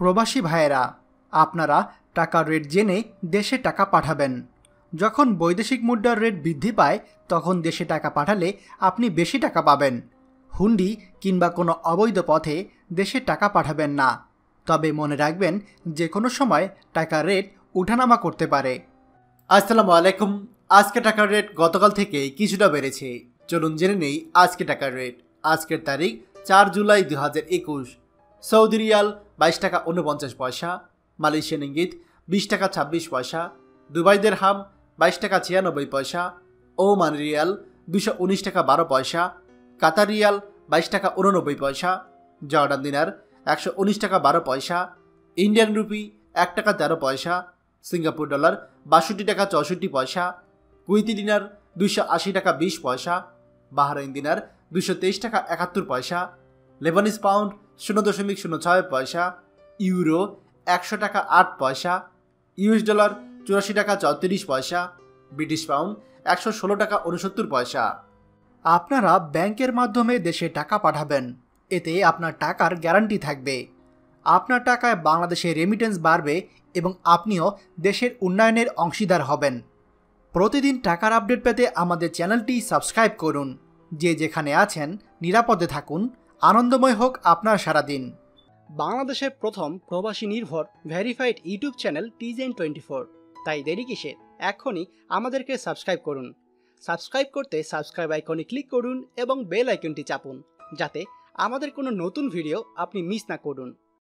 প্রবাসী ভাইয়েরা, আপনারা টাকার রেট জেনে দেশে টাকা পাঠাবেন। যখন বৈদেশিক মুদ্রার রেট বৃদ্ধি পায় তখন দেশে টাকা পাঠালে আপনি বেশি টাকা পাবেন। হুন্ডি কিংবা কোনো অবৈধ পথে দেশে টাকা পাঠাবেন না। তবে মনে রাখবেন যে কোনো সময় টাকার রেট উঠানামা করতে পারে। আসসালামু আলাইকুম। আজকে টাকার রেট গতকাল থেকে কিছুটা বেড়েছে। চলুন জেনে নেই আজকে টাকার রেট। আজকের তারিখ 4 জুলাই 2021। সৌদি রিয়াল 22 টাকা 49 পয়সা, মালয়েশিয়ান রিঙ্গিত 20 টাকা 26 পয়সা, দুবাই দিরহাম 22 টাকা 96 পয়সা, ওমান রিয়াল 219 টাকা 12 পয়সা, কাতার রিয়াল 22 টাকা 89 পয়সা, জর্ডান দিনার 119 টাকা 12 পয়সা, ইন্ডিয়ান রুপি 1 টাকা 13 পয়সা, সিঙ্গাপুর ডলার 62 টাকা 64 পয়সা, কুয়েতি দিনার 280 টাকা 20 পয়সা, বাহরাইন দিনার 223 টাকা 71 পয়সা, লেবানিজ পাউন্ড 0.06 পয়সা, ইউরো 100 টাকা 8 পয়সা, ইউএস ডলার 84 টাকা 34 পয়সা, ব্রিটিশ পাউন্ড 116 টাকা 69 পয়সা। আপনারা ব্যাংকের মাধ্যমে দেশে টাকা পাঠাবেন, এতে আপনার টাকার গ্যারান্টি থাকবে। আপনার টাকায় বাংলাদেশে রেমিটেন্স বাড়বে এবং আপনিও দেশের উন্নয়নের অংশীদার হবেন। প্রতিদিন টাকার আপডেট পেতে আমাদের চ্যানেলটি সাবস্ক্রাইব করুন। যে যেখানে আছেন নিরাপদে থাকুন। আনন্দময় হোক আপনার সারাদিন। বাংলাদেশের প্রথম প্রবাসী নির্ভর ভেরিফাইড ইউটিউব চ্যানেল TGN24। তাই দেরি কিসের, এখনই আমাদেরকে সাবস্ক্রাইব করুন। সাবস্ক্রাইব করতে সাবস্ক্রাইব আইকনে ক্লিক করুন এবং বেল আইকনটি চাপুন, যাতে আমাদের কোনো নতুন ভিডিও আপনি মিস না করুন।